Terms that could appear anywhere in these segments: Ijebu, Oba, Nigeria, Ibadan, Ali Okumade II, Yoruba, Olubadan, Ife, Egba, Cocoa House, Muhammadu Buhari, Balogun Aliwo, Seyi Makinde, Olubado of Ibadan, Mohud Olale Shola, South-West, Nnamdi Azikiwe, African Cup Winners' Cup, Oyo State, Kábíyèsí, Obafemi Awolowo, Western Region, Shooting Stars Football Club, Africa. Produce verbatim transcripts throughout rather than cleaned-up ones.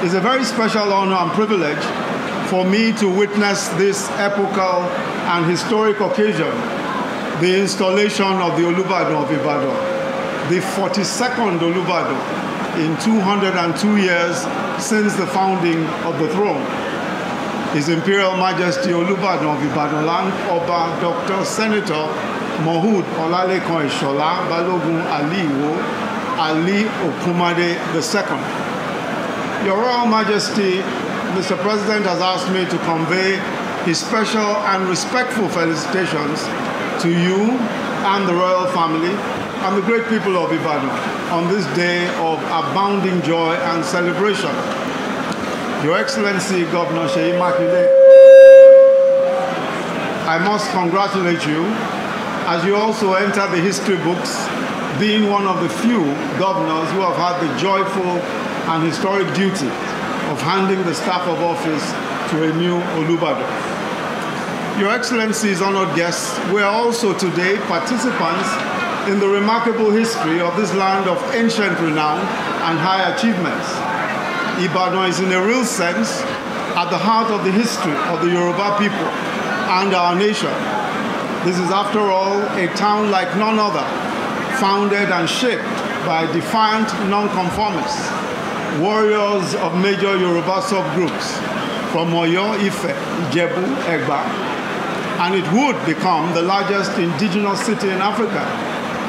It's a very special honor and privilege for me to witness this epochal and historic occasion, the installation of the Olubado of Ibadan, the forty-second Olubado in two hundred and two years since the founding of the throne. His Imperial Majesty Olubado of Ibadan Land Oba Doctor Senator Mohud Olale Shola, Balogun Aliwo, Ali Okumade the second. Your Royal Majesty, Mister President, has asked me to convey his special and respectful felicitations to you and the royal family and the great people of Ibadan on this day of abounding joy and celebration. Your Excellency Governor Seyi Makinde, I must congratulate you as you also enter the history books, being one of the few governors who have had the joyful and historic duty of handing the staff of office to a new Olubado. Your Excellencies, honored guests, we are also today participants in the remarkable history of this land of ancient renown and high achievements. Ibadan is in a real sense at the heart of the history of the Yoruba people and our nation. This is, after all, a town like none other, founded and shaped by defiant nonconformists, warriors of major Yoruba subgroups from Oyo, Ife, Ijebu, Egba, and it would become the largest indigenous city in Africa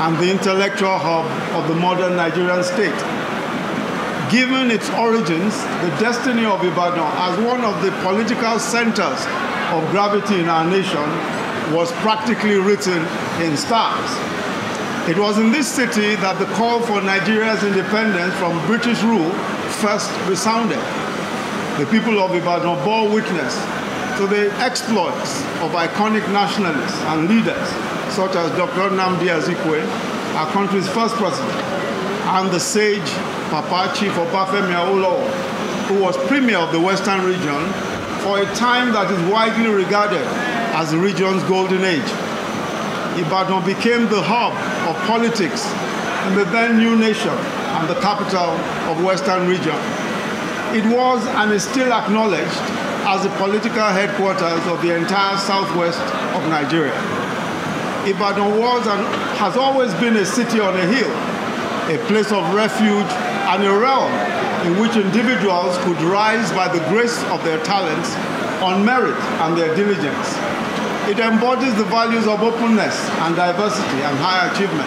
and the intellectual hub of the modern Nigerian state. Given its origins, the destiny of Ibadan as one of the political centers of gravity in our nation was practically written in stars. It was in this city that the call for Nigeria's independence from British rule first resounded. The people of Ibadan bore witness to the exploits of iconic nationalists and leaders such as Doctor Nnamdi Azikiwe, our country's first president, and the sage Papa Chief Obafemi Awolowo, who was premier of the Western Region for a time that is widely regarded as the region's golden age. Ibadan became the hub of politics in the then new nation and the capital of Western Region. It was and is still acknowledged as the political headquarters of the entire southwest of Nigeria. Ibadan was and has always been a city on a hill, a place of refuge and a realm in which individuals could rise by the grace of their talents on merit and their diligence. It embodies the values of openness and diversity and high achievement.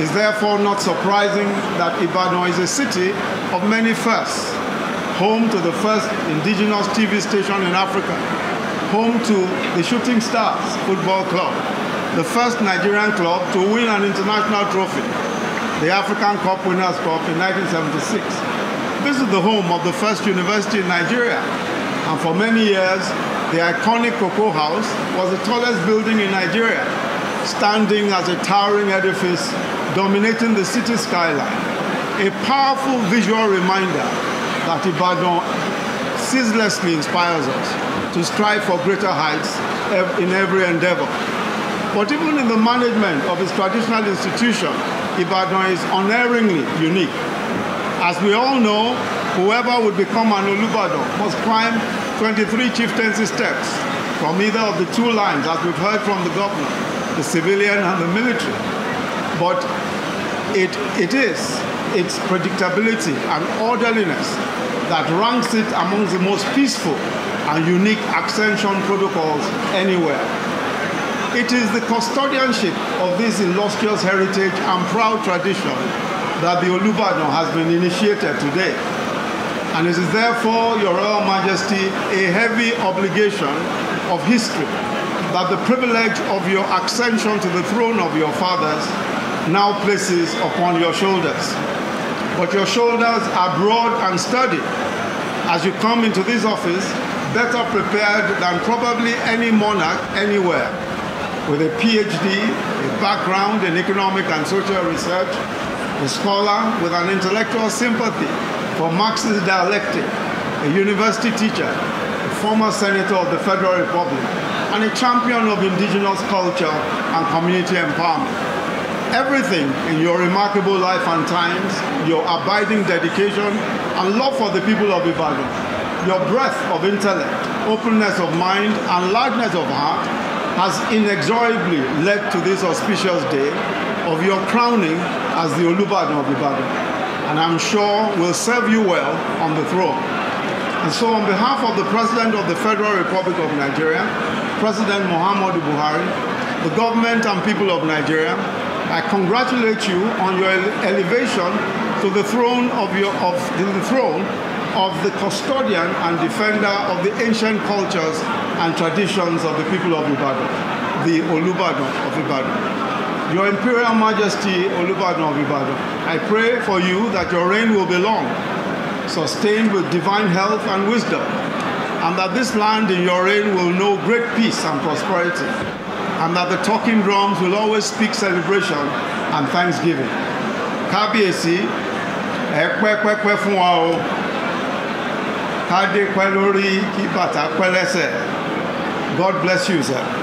It's therefore not surprising that Ibadan is a city of many firsts, home to the first indigenous T V station in Africa, home to the Shooting Stars Football Club, the first Nigerian club to win an international trophy, the African Cup Winners' Cup in nineteen seventy-six. This is the home of the first university in Nigeria, and for many years, the iconic Cocoa House was the tallest building in Nigeria, standing as a towering edifice dominating the city skyline, a powerful visual reminder that Ibadan ceaselessly inspires us to strive for greater heights in every endeavor. But even in the management of its traditional institution, Ibadan is unerringly unique. As we all know, whoever would become an Olubado must climb twenty-three chieftaincy steps from either of the two lines, as we've heard from the governor, the civilian and the military. But it, it is its predictability and orderliness that ranks it among the most peaceful and unique ascension protocols anywhere. It is the custodianship of this illustrious heritage and proud tradition that the Olubado has been initiated today. And it is therefore, Your Royal Majesty, a heavy obligation of history that the privilege of your ascension to the throne of your fathers now places upon your shoulders. But your shoulders are broad and sturdy as you come into this office, better prepared than probably any monarch anywhere, with a PhD, a background in economic and social research, a scholar with an intellectual sympathy for Marxist dialectic, a university teacher, a former senator of the Federal Republic, and a champion of indigenous culture and community empowerment. everything in your remarkable life and times, your abiding dedication and love for the people of Ibadan, your breadth of intellect, openness of mind and largeness of heart has inexorably led to this auspicious day of your crowning as the Olubadan of Ibadan, and I'm sure will serve you well on the throne. And so on behalf of the President of the Federal Republic of Nigeria, President Muhammadu Buhari, the government and people of Nigeria, I congratulate you on your elevation to the throne of, your, of the throne of the custodian and defender of the ancient cultures and traditions of the people of Ibadan, the Olubado of Ibadan. Your Imperial Majesty, Olubado of Ibadan, I pray for you that your reign will be long, sustained with divine health and wisdom, and that this land in your reign will know great peace and prosperity, and that the talking drums will always speak celebration and thanksgiving. Kábíyèsí, ẹ pẹ́ pẹ́ pẹ́ fún wa o. Ká dé pẹ́ lórí, kí bàtà pẹ́ lẹ́sẹ̀. God bless you, sir.